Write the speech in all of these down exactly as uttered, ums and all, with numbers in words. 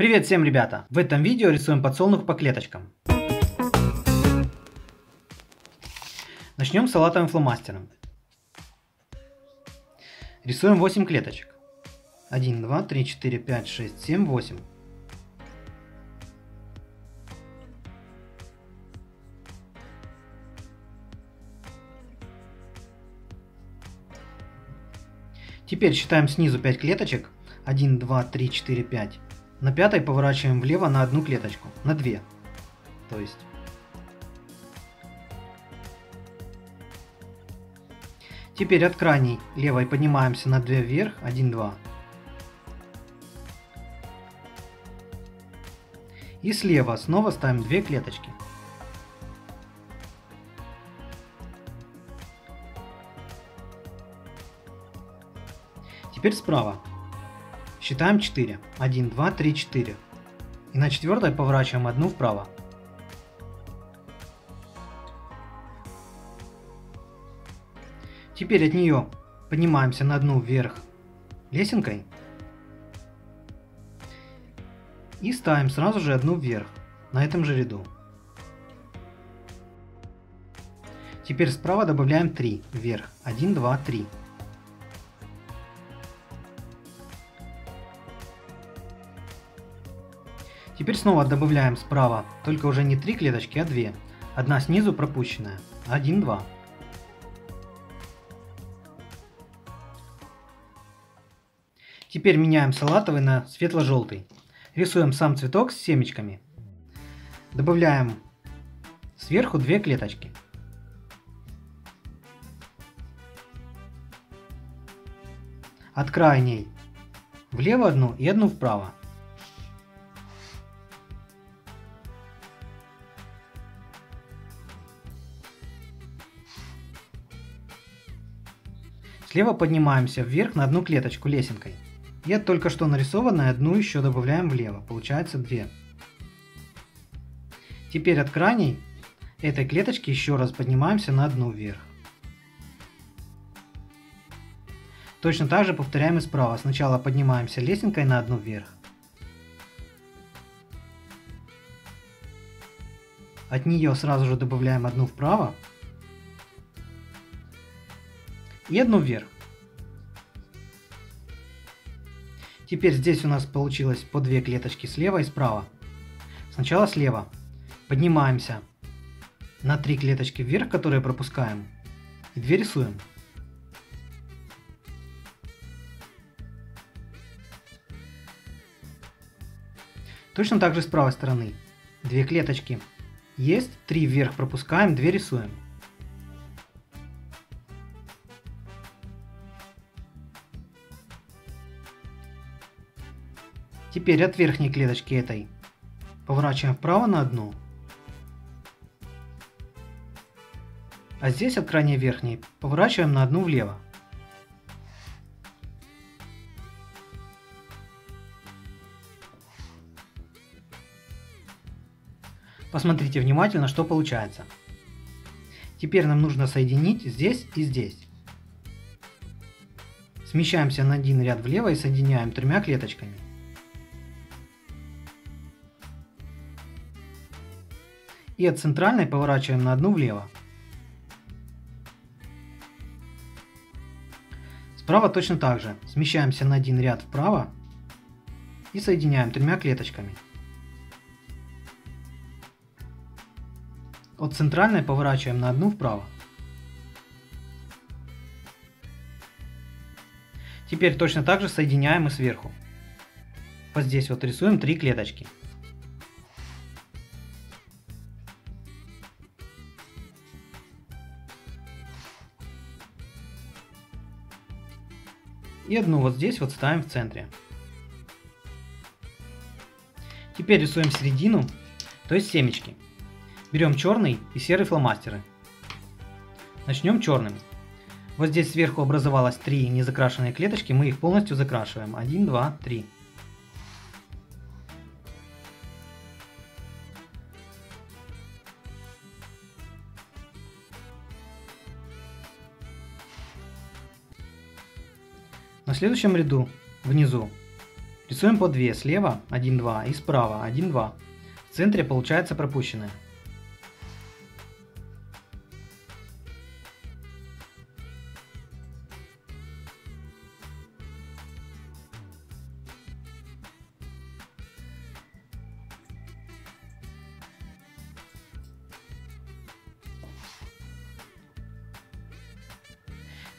Привет всем, ребята! В этом видео рисуем подсолнух по клеточкам. Начнем с салатовым фломастером. Рисуем восемь клеточек. один, два, три, четыре, пять, шесть, семь, восемь. Теперь считаем снизу пять клеточек. один, два, три, четыре, пять. На пятой поворачиваем влево на одну клеточку, на две, то есть. Теперь от крайней левой поднимаемся на две вверх, один, два. И слева снова ставим две клеточки. Теперь справа. Считаем четыре. один, два, три, четыре. И на четвертой поворачиваем одну вправо. Теперь от нее поднимаемся на одну вверх лесенкой. И ставим сразу же одну вверх на этом же ряду. Теперь справа добавляем три вверх. один, два, три. Теперь снова добавляем справа, только уже не три клеточки, а две. Одна снизу пропущенная. один, два. Теперь меняем салатовый на светло-желтый. Рисуем сам цветок с семечками. Добавляем сверху две клеточки. От крайней влево одну и одну вправо. Слева поднимаемся вверх на одну клеточку лесенкой. И от только что нарисованной одну еще добавляем влево, получается две. Теперь от крайней этой клеточки еще раз поднимаемся на одну вверх. Точно так же повторяем и справа. Сначала поднимаемся лесенкой на одну вверх. От нее сразу же добавляем одну вправо. И одну вверх. Теперь здесь у нас получилось по две клеточки слева и справа. Сначала слева. Поднимаемся на три клеточки вверх, которые пропускаем. И две рисуем. Точно так же с правой стороны. Две клеточки есть, три вверх пропускаем, две рисуем. Теперь от верхней клеточки этой поворачиваем вправо на одну. А здесь от крайней верхней поворачиваем на одну влево. Посмотрите внимательно, что получается. Теперь нам нужно соединить здесь и здесь. Смещаемся на один ряд влево и соединяем тремя клеточками. И от центральной поворачиваем на одну влево. Справа точно так же. Смещаемся на один ряд вправо и соединяем тремя клеточками. От центральной поворачиваем на одну вправо. Теперь точно так же соединяем и сверху. Вот здесь вот рисуем три клеточки. И одну вот здесь вот ставим в центре. Теперь рисуем середину, то есть семечки. Берем черный и серый фломастеры. Начнем черным. Вот здесь сверху образовалось три незакрашенные клеточки, мы их полностью закрашиваем. один, два, три. На следующем ряду внизу Рисуем по две, слева один два и справа один два. В центре получается пропущенная.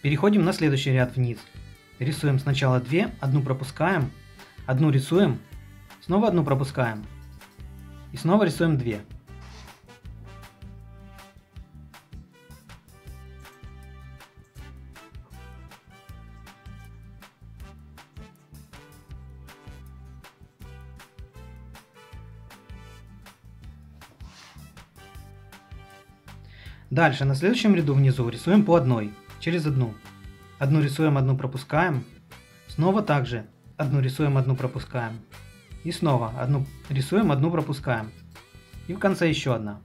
Переходим на следующий ряд вниз. Рисуем сначала две, одну пропускаем, одну рисуем, снова одну пропускаем и снова рисуем две. Дальше на следующем ряду внизу рисуем по одной. Через одну. Одну рисуем, одну пропускаем. Снова также одну рисуем, одну пропускаем. И снова одну рисуем, одну пропускаем. И в конце еще одна.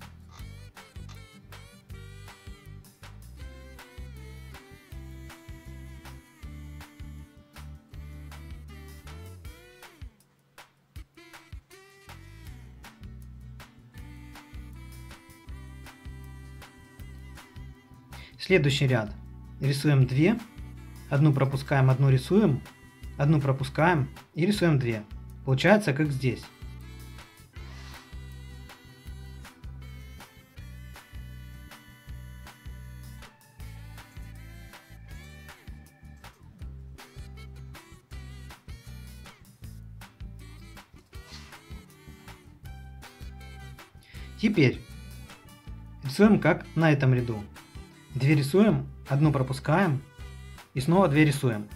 Следующий ряд. Рисуем две, одну пропускаем, одну рисуем, одну пропускаем и рисуем две. Получается как здесь. Теперь рисуем как на этом ряду. две рисуем, одну пропускаем и снова две рисуем.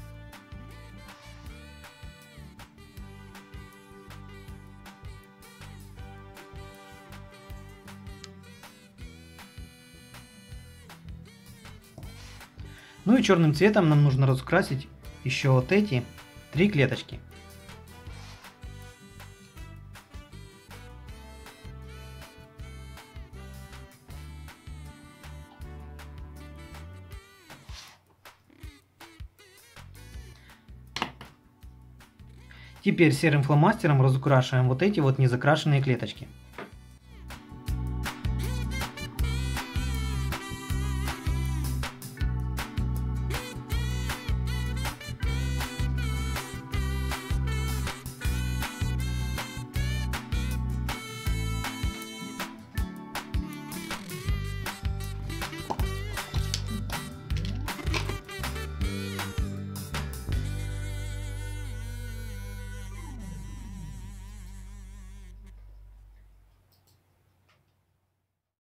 Ну и черным цветом нам нужно разукрасить еще вот эти три клеточки. Теперь серым фломастером разукрашиваем вот эти вот незакрашенные клеточки.